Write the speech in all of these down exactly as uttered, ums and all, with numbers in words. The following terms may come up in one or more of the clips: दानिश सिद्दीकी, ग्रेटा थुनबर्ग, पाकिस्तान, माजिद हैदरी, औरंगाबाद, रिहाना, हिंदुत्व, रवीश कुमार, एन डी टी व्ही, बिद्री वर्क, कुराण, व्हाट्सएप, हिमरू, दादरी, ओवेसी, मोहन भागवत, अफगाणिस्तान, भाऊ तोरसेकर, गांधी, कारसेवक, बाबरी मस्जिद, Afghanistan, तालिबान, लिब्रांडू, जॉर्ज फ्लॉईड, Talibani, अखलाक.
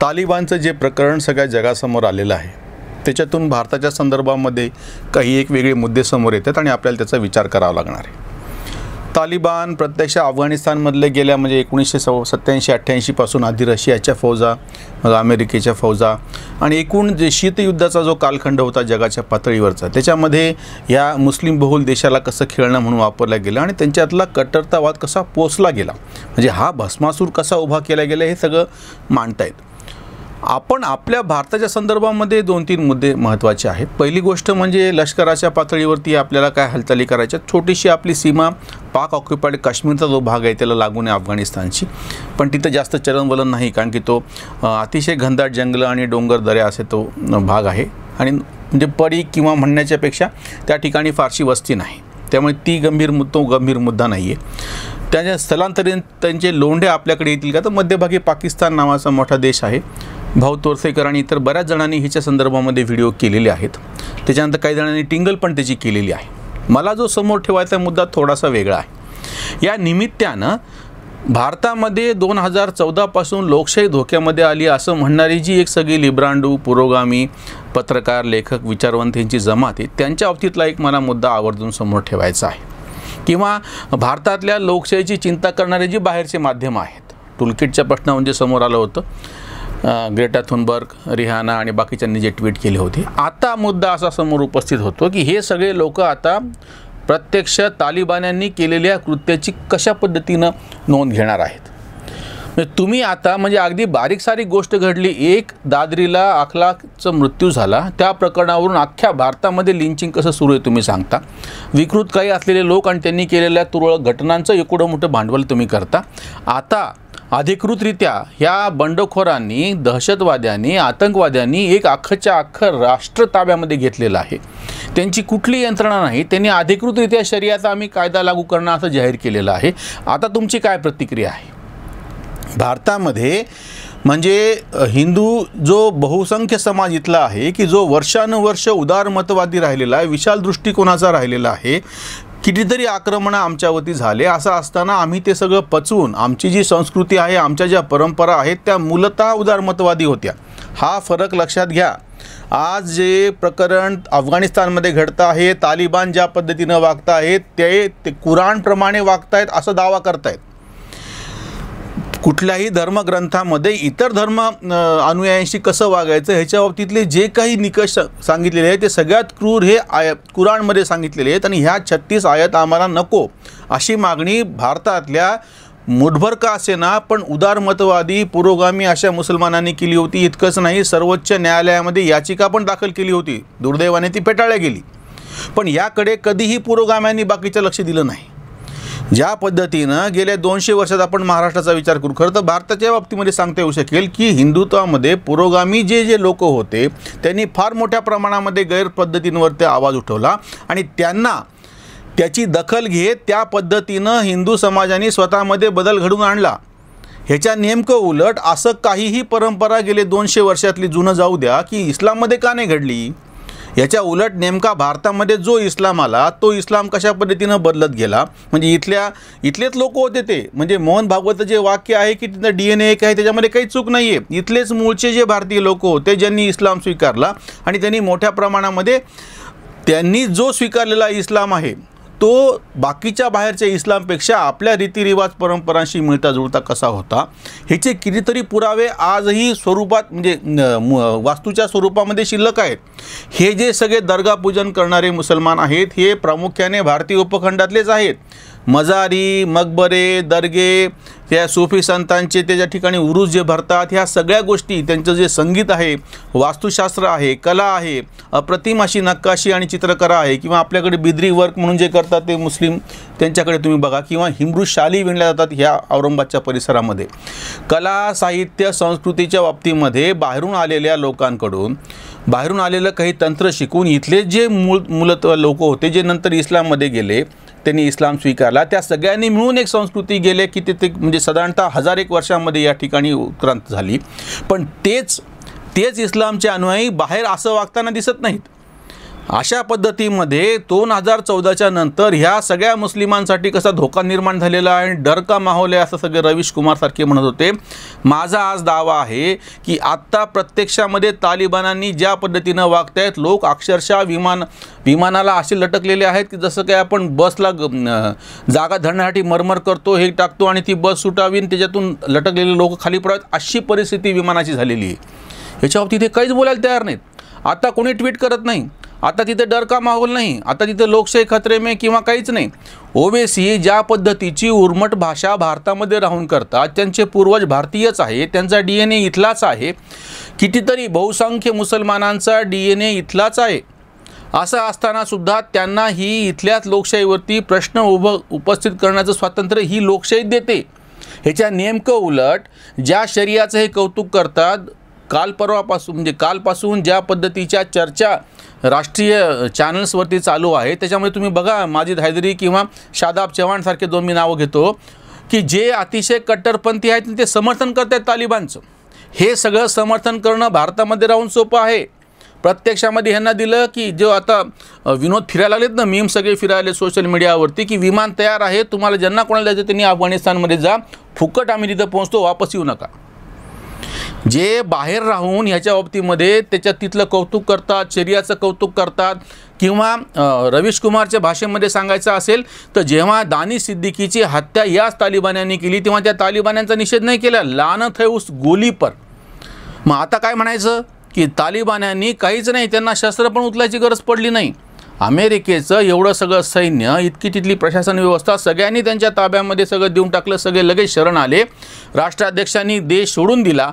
तालिबानचं जे प्रकरण सगळ्या जगासमोर आलेलं आहे त्याच्यातून भारताच्या संदर्भामध्ये काही एक वेगळे मुद्दे समोर येतात आणि आपल्याला त्याचा विचार करावा लागणार आहे। तालिबान प्रत्यक्ष अफगाणिस्तानमधले गेल्या म्हणजे एकोणीसशे सत्त्याऐंशी अठ्ठ्याऐंशी पासून आधी रशियाच्या फौजा, मग अमेरिकेच्या फौजा आणि एकूण जे शीतयुद्धाचा जो कालखंड होता जगाच्या पातळीवरचा त्याच्यामध्ये या मुस्लिम बहुल देशाला कसं खेळणं म्हणून वापरला गेला आणि त्यांच्यातला कट्टरतावाद कसा पोचला गेला म्हणजे हा भस्मासूर कसा उभा केला गेला हे सगळं मांडतायत। आपण आपल्या भारताच्या संदर्भामध्ये दोन तीन मुद्दे महत्त्वाचे आहेत। पहिली गोष्ट म्हणजे लष्कराच्या पातळीवरती आपल्याला काय हालचाली करायच्या। छोटीशी आपली सीमा पाक ऑक्युपाइड काश्मीरचा जो भाग आहे त्याला लागून आहे अफगाणिस्तानची, पण तिथं जास्त चलनवलन नाही कारण की तो अतिशय घनदाट जंगलं आणि डोंगर दऱ्या असे तो भाग आहे आणि म्हणजे पडी किंवा म्हणण्याच्यापेक्षा त्या ठिकाणी फारशी वस्ती नाही त्यामुळे ती गंभीर मुद्दा गंभीर मुद्दा नाही आहे। त्याच्या स्थलांतरित त्यांचे लोंढे आपल्याकडे येतील का तर मध्यभागी पाकिस्तान नावाचा मोठा देश आहे। भाऊ तोरसेकर आणि इतर बऱ्याच जणांनी हिच्या संदर्भामध्ये व्हिडिओ केलेले आहेत, त्याच्यानंतर काही जणांनी टिंगल पण त्याची केलेली आहे। मला जो समोर ठेवायचा मुद्दा थोडासा वेगळा आहे। या निमित्तानं भारतामध्ये दोन हजार चौदापासून लोकशाही धोक्यामध्ये आली असं म्हणणारी जी एक सगळी लिब्रांडू पुरोगामी पत्रकार लेखक विचारवंत यांची जमात आहे त्यांच्या बाबतीतला एक मला मुद्दा आवर्जून समोर ठेवायचा आहे किंवा भारतातल्या लोकशाहीची चिंता करणारे जी बाहेरचे माध्यम आहेत टूलकिटच्या प्रश्न म्हणजे समोर आलं होतं ग्रेटा थुनबर्ग, रिहाना आणि बाकीच्यांनी जे ट्विट केले होते। आता मुद्दा असा समोर उपस्थित होतो की हे सगळे लोक आता प्रत्यक्ष तालिबान्यांनी केलेल्या कृत्याची कशा पद्धतीनं नोंद घेणार आहेत। म्हणजे तुम्ही आता म्हणजे अगदी बारीक सारीक गोष्ट घडली, एक दादरीला अखलाकचा मृत्यू झाला त्या प्रकरणावरून अख्ख्या भारतामध्ये लिंचिंग कसं सुरू आहे तुम्ही सांगता। विकृत काही असलेले लोक आणि त्यांनी केलेल्या तुरळक घटनांचं एवढं मोठं भांडवल तुम्ही करता। आता अधिकृतरित्या ह्या बंडखोरांनी दहशतवाद्यांनी आतंकवाद्यांनी एक अख्खच्या अख्खं राष्ट्र ताब्यामध्ये घेतलेलं आहे, त्यांची कुठली यंत्रणा नाही, त्यांनी अधिकृतरित्या शरियाचा आम्ही कायदा लागू करणं असं जाहीर केलेलं आहे। आता तुमची काय प्रतिक्रिया आहे? भारतामध्ये म्हणजे हिंदू जो बहुसंख्य समाज इथला आहे की जो वर्षानुवर्ष उदारमतवादी राहिलेला आहे, विशाल दृष्टिकोनाचा राहिलेला आहे, कितीतरी आक्रमणं आमच्यावरती झाले असं असताना आम्ही ते सगळं पचवून आमची जी संस्कृती आहे आमच्या ज्या परंपरा आहेत त्या मूलतः उदारमतवादी होत्या। हा फरक लक्षात घ्या। आज जे प्रकरण अफगाणिस्तानमध्ये घडतं आहे तालिबान ज्या पद्धतीनं वागत आहेत ते, ते कुराणप्रमाणे वागत आहेत असा दावा करतायत। कुठल्याही धर्मग्रंथामध्ये इतर धर्म अनुयायांशी कसं वागायचं ह्याच्या बाबतीतले जे काही निकष सांगितलेले आहेत ते सगळ्यात क्रूर हे आयत कुराणमध्ये सांगितलेले आहेत आणि ह्या छत्तीस आयत आम्हाला नको अशी मागणी भारतातल्या मुठभर का असेना पण उदारमतवादी पुरोगामी अशा मुसलमानांनी केली होती। इतकंच नाही, सर्वोच्च न्यायालयामध्ये याचिका पण दाखल केली होती, दुर्दैवाने ती फेटाळल्या गेली, पण याकडे कधीही पुरोगाम्यांनी बाकीचं लक्ष दिलं नाही। ज्या पद्धतीनं गेल्या दोनशे वर्षात आपण महाराष्ट्राचा विचार करू खरं तर भारताच्या बाबतीमध्ये सांगता येऊ शकेल की हिंदुत्वामध्ये पुरोगामी जे जे लोक होते त्यांनी फार मोठ्या प्रमाणामध्ये गैरपद्धतींवरती आवाज उठवला आणि त्यांना त्याची दखल घेत त्या पद्धतीनं हिंदू समाजाने स्वतःमध्ये बदल घडवून आणला। ह्याच्या नेमकं उलट असं काहीही परंपरा गेले दोनशे वर्षातली जुनं जाऊ द्या की इस्लाममध्ये का नाही घडली, याच्या उलट नेमका भारतामध्ये जो इस्लाम आला तो इस्लाम कशा पद्धतीनं बदलत गेला म्हणजे इथल्या इथलेच लोक होते ते म्हणजे मोहन भागवतचं जे वाक्य आहे की तिथं डी एन ए एक आहे त्याच्यामध्ये काही चूक नाही आहे। इथलेच मूळचे जे भारतीय लोक होते ज्यांनी इस्लाम स्वीकारला आणि त्यांनी मोठ्या प्रमाणामध्ये त्यांनी जो स्वीकारलेला इस्लाम आहे तो बाकीच्या बाहेरच्या इस्लामपेक्षा आपल्या रीतिरिवाज परंपरांशी मिळता जुळता कसा होता ह्याचे कितीतरी पुरावे आजही स्वरूपात म्हणजे वास्तूच्या स्वरूपामध्ये शिल्लक आहेत। हे जे सगळे दर्गा पूजन करणारे मुसलमान आहेत हे प्रामुख्याने भारतीय उपखंडातलेच आहेत। मजारी, मकबरे, दर्गे, त्या सुफी संतांचे त्याच्या ठिकाणी उरूस जे भरतात ह्या सगळ्या गोष्टी त्यांचं जे संगीत आहे, वास्तुशास्त्र आहे, कला आहे, अप्रतिम अशी नक्काशी आणि चित्रकला आहे किंवा आपल्याकडे बिद्री वर्क म्हणून जे करतात ते मुस्लिम त्यांच्याकडे तुम्ही बघा किंवा हिमरू शाली विणल्या जातात ह्या औरंगाबादच्या परिसरामध्ये। कला साहित्य संस्कृतीच्या बाबतीमध्ये बाहेरून आलेल्या लोकांकडून बाहेरून आलेलं काही तंत्र शिकून इथले जे मूळ मूलतः लोक होते जे नंतर इस्लाममध्ये गेले त्यांनी इस्लाम स्वीकारला त्या सगळ्यांनी मिळून एक संस्कृती गेले की ते म्हणजे साधारणतः हजार एक वर्षामध्ये या ठिकाणी उत्क्रांत झाली, पण तेच तेच इस्लामचे अनुयायी बाहेर असं वागताना दिसत नाहीत। अशा पद्धतीमध्ये दोन हजार चौदाच्या नंतर ह्या सगळ्या मुस्लिमांसाठी कसा धोका निर्माण झालेला आहे, डर का माहोल आहे असं सगळे रवीश कुमार सारखे म्हणत होते। माझा आज दावा आहे की आत्ता प्रत्यक्षामध्ये तालिबानांनी ज्या पद्धतीने वागतायत, लोक अक्षरशः विमान विमानाला असे लटकलेले आहेत की जसं काय आपण बसला जागा धरण्यासाठी मरमर करतो, हे टाकतो आणि ती बस सुटावी आणि त्याच्यातून लटकलेले लोक खाली पडावेत, अशी परिस्थिती विमानाची झालेली आहे। याच्यावर तिथे काहीच बोलायला तयार नाहीत। आता कोणी ट्विट करत नाही, आता तिथे डर का माहोल नहीं, आता तिथे लोकशाही खतरे में किंवा काहीच नाही। ओवेसी ज्या पद्धतीची उर्मट भाषा भारतामध्ये राहून करतात, त्यांचे पूर्वज भारतीयच आहे, त्यांचा डीएनए इथलाच आहे, कितीतरी बहुसंख्य मुसलमानांचा डीएनए इथलाच आहे। असं असताना सुद्धा त्यांना ही इथल्याच लोकशाहीवरती प्रश्न उभ उपस्थित करण्याचं स्वातंत्र्य ही लोकशाही देते। ह्याच्या नेमकं उलट ज्या शरियाचं हे कौतुक करतात, काल परवापासून म्हणजे कालपासून ज्या पद्धतीच्या चर्चा राष्ट्रीय चॅनल्सवरती चालू आहे त्याच्यामुळे तुम्ही बघा, माजिद हैदरी किंवा शादाब चव्हाण सारखे दोन मी नावं घेतो की जे अतिशय कट्टरपंथी आहेत ते समर्थन करत आहेत तालिबानचं। हे सगळं समर्थन करणं भारतामध्ये राहून सोपं आहे। प्रत्यक्षामध्ये यांना दिलं की जो आता विनोद फिरायला लागलेत ना, मीम सगळे फिरायले सोशल मीडियावरती की विमान तयार आहे, तुम्हाला ज्यांना कोणाला जायचं त्यांनी अफगाणिस्तानमध्ये जा, फुकट आम्ही तिथं पोहोचतो, वापस येऊ नका। जे बाहेर राहून ह्याच्या बाबतीमध्ये त्याच्या तिथलं कौतुक करतात, शरियाचं कौतुक करतात किंवा रवीश कुमारच्या भाषेमध्ये सांगायचं असेल तर जेव्हा दानिश सिद्दीकीची हत्या याच तालिबान्यांनी केली तेव्हा त्या तालिबान्यांचा निषेध नाही केला, लानत है उस गोली पर। मग आता काय म्हणायचं की तालिबान्यांनी काहीच नाही, त्यांना शस्त्र पण उचलायची गरज पडली नाही। अमेरिकेचं एवढं सगळं सैन्य, इतकी तिथली प्रशासन व्यवस्था सगळ्यांनी त्यांच्या ताब्यामध्ये सगळं देऊन टाकलं, सगळे लगेच शरण आले, राष्ट्राध्यक्षांनी देश सोडून दिला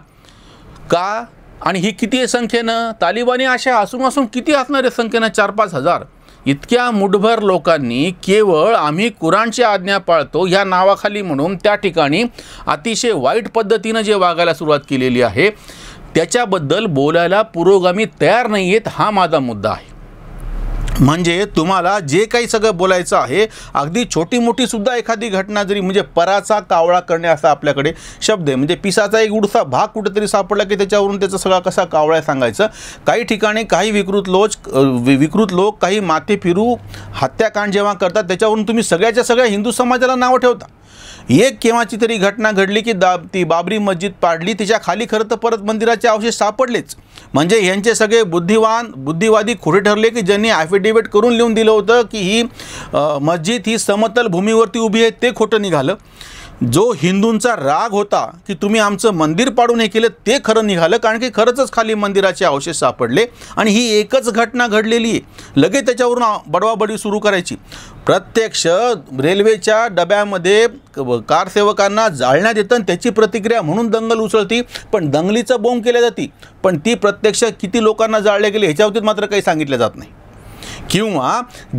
का? आणि ही किती संख्येनं तालिबानी अशा असून असून किती असणारे संख्येनं, चार पाच हजार इतक्या मुठभर लोकांनी केवळ आम्ही कुराणची आज्ञा पाळतो या नावाखाली म्हणून त्या ठिकाणी अतिशय वाईट पद्धतीनं जे वागायला सुरुवात केलेली आहे त्याच्याबद्दल बोलायला पुरोगामी तयार नाही आहेत, हा माझा मुद्दा आहे। म्हणजे तुम्हाला जे काही सगळं बोलायचं आहे, अगदी छोटी मोठी सुद्धा एखादी घटना जरी म्हणजे पराचा कावळा करणे असा आपल्याकडे शब्द आहे, म्हणजे पिसाचा एक उडसा भाग कुठेतरी सापडला की त्याच्यावरून त्याचा सगळा कसा कावळा सांगायचं। काही ठिकाणी काही विकृत लोक विकृत लोक काही माथे फिरू हत्याकांड जेव्हा करतात त्याच्यावरून तुम्ही सगळ्याच्या सगळ्या हिंदू समाजाला नावं ठेवता। एक केव्हाची तरी घटना घडली की दा ती बाबरी मस्जिद पाडली, तिच्या खाली खरं तर परत मंदिराचे अवशेष सापडलेच, म्हणजे यांचे सगळे बुद्धिवान बुद्धिवादी खोटे ठरले की ज्यांनी ॲफिडेविट करून लिहून दिलं होतं की ही मस्जिद ही समतल भूमीवरती उभी आहे ते खोटं निघालं। जो हिंदूंचा राग होता की तुम्ही आमचं मंदिर पाडून हे केलं ते खरं निघालं, कारण की खरंच खाली मंदिराचे अवशेष सापडले आणि ही एकच घटना घडलेली आहे, लगेच त्याच्यावरून बडवाबडवी सुरू करायची। प्रत्यक्ष रेल्वेच्या डब्यामध्ये कारसेवकांना जाळण्यात येतं, त्याची प्रतिक्रिया म्हणून दंगल उसळती, पण दंगलीचा बोंब केल्या जाती, पण ती प्रत्यक्ष किती लोकांना जाळले गेले ह्याच्याबाबतीत मात्र काही सांगितलं जात नाही। किंवा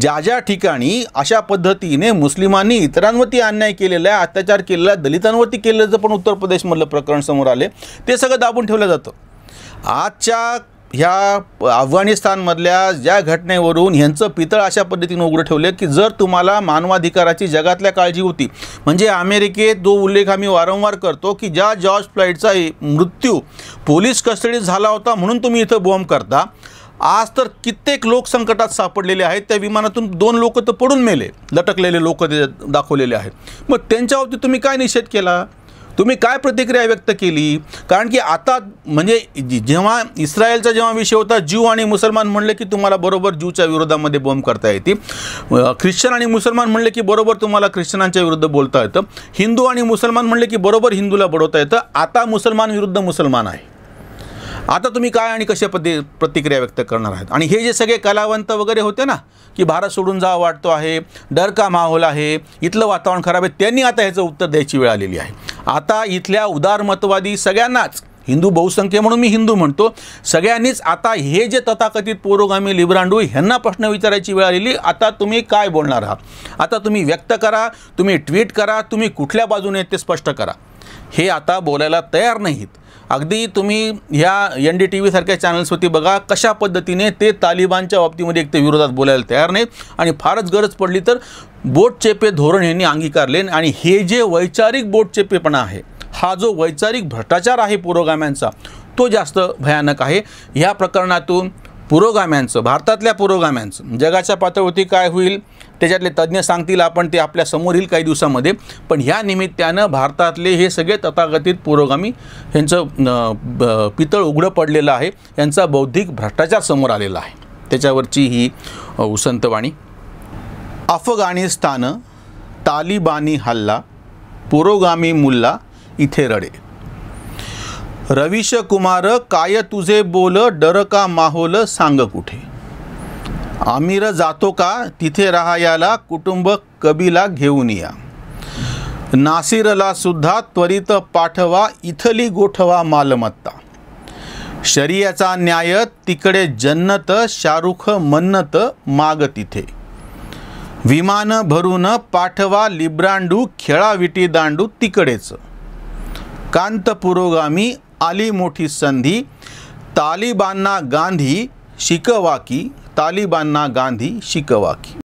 ज्या ज्या ठिकाणी अशा पद्धतीने मुस्लिमांनी इतरांवरती अन्याय केलेला आहे, अत्याचार केलेला आहे, दलितांवरती केलेलं पण उत्तर प्रदेशमधलं प्रकरण समोर आले, ते सगळं दाबून ठेवलं जातं। आजच्या ह्या अफगाणिस्तानमधल्या ज्या घटनेवरून ह्यांचं पितळ अशा पद्धतीने उघडं ठेवलं की जर तुम्हाला मानवाधिकाराची जगातल्या काळजी होती, म्हणजे अमेरिकेत जो उल्लेख आम्ही वारंवार करतो की ज्या जॉर्ज फ्लॉईडचा मृत्यू पोलीस कस्टडीत झाला होता म्हणून तुम्ही इथं बॉम्ब करता, आज तर कित्येक लोक संकटात सापडलेले आहेत, त्या विमानातून दोन लोक तर पडून मेले, लटकलेले लोक ते दाखवलेले आहेत, मग त्यांच्या बाबतीत तुम्ही काय निषेध केला, तुम्ही काय प्रतिक्रिया व्यक्त केली? कारण की आता म्हणजे जेव्हा इस्रायलचा जेव्हा विषय होता, ज्यू आणि मुसलमान म्हणले की तुम्हाला बरोबर ज्यूच्या विरोधामध्ये बॉम्ब करता येते, ख्रिश्चन आणि मुसलमान म्हणले की बरोबर तुम्हाला ख्रिश्चनांच्या विरुद्ध बोलता येतं, हिंदू आणि मुसलमान म्हणले की बरोबर हिंदूला बडवता येतं, आता मुसलमान विरुद्ध मुसलमान आहे। आता तुम्ही काय आणि कशा पद्धती प्रतिक्रिया व्यक्त करणार आहात? आणि हे जे सगळे कलावंत वगैरे होते ना की भारत सोडून जावं वाटतो आहे, डर का माहोल आहे, इथलं वातावरण खराब आहे, त्यांनी आता ह्याचं उत्तर द्यायची वेळ आलेली आहे। आता इथल्या उदारमतवादी सगळ्यांनाच, हिंदू बहुसंख्य म्हणून मी हिंदू म्हणतो, सगळ्यांनीच आता हे जे तथाकथित पुरोगामी लिबरांडू ह्यांना प्रश्न विचारायची वेळ आलेली, आता तुम्ही काय बोलणार आहात, आता तुम्ही व्यक्त करा, तुम्ही ट्विट करा, तुम्ही कुठल्या बाजूने ते स्पष्ट करा। हे आता बोलायला तयार नाहीत। अगदी तुम्ही ह्या एन डी टी व्ही सारख्या चॅनल्सवरती बघा कशा पद्धतीने ते तालिबानच्या बाबतीमध्ये एक ते विरोधात बोलायला तयार नाहीत आणि फारच गरज पडली तर बोटचेपे धोरण यांनी अंगीकारले। आणि हे जे वैचारिक बोटचेपेपणा आहे, हा जो वैचारिक भ्रष्टाचार आहे पुरोगाम्यांचा, तो जास्त भयानक आहे। ह्या प्रकरणातून पुरोगाम्यांचं, भारतातल्या पुरोगाम्यांचं. जगाच्या पातळीवरती काय होईल त्याच्यातले तज्ज्ञ सांगतील, आपण ते आपल्या समोर येईल काही दिवसामध्ये. पण ह्या निमित्तानं भारतातले हे सगळे तथागतित पुरोगामी यांचं पितळ उघडं पडलेलं आहे, यांचा बौद्धिक भ्रष्टाचार समोर आलेला आहे. त्याच्यावरची ही उसंतवाणी. अफगाणिस्तान तालिबानी हल्ला, पुरोगामी मुल्ला इथे रडे. रवीश कुमार काय तुझे बोल, डर का माहोल सांग कुठे. आमिर जातो का तिथे राहायला, कुटुंब कबीला घेऊन या. नासिरला सुद्धा त्वरित पाठवा, इथली गोठवा मालमत्ता. शरियाचा न्याय तिकडे जन्नत, शाहरुख मन्नत माग तिथे. विमान भरून पाठवा लिब्रांडू, खेळा विटी दांडू तिकडेच. कांत पुरोगामी आली मोठी संधी, तालिबानना गांधी शिकवा की, तालिबानना गांधी शिकवा की.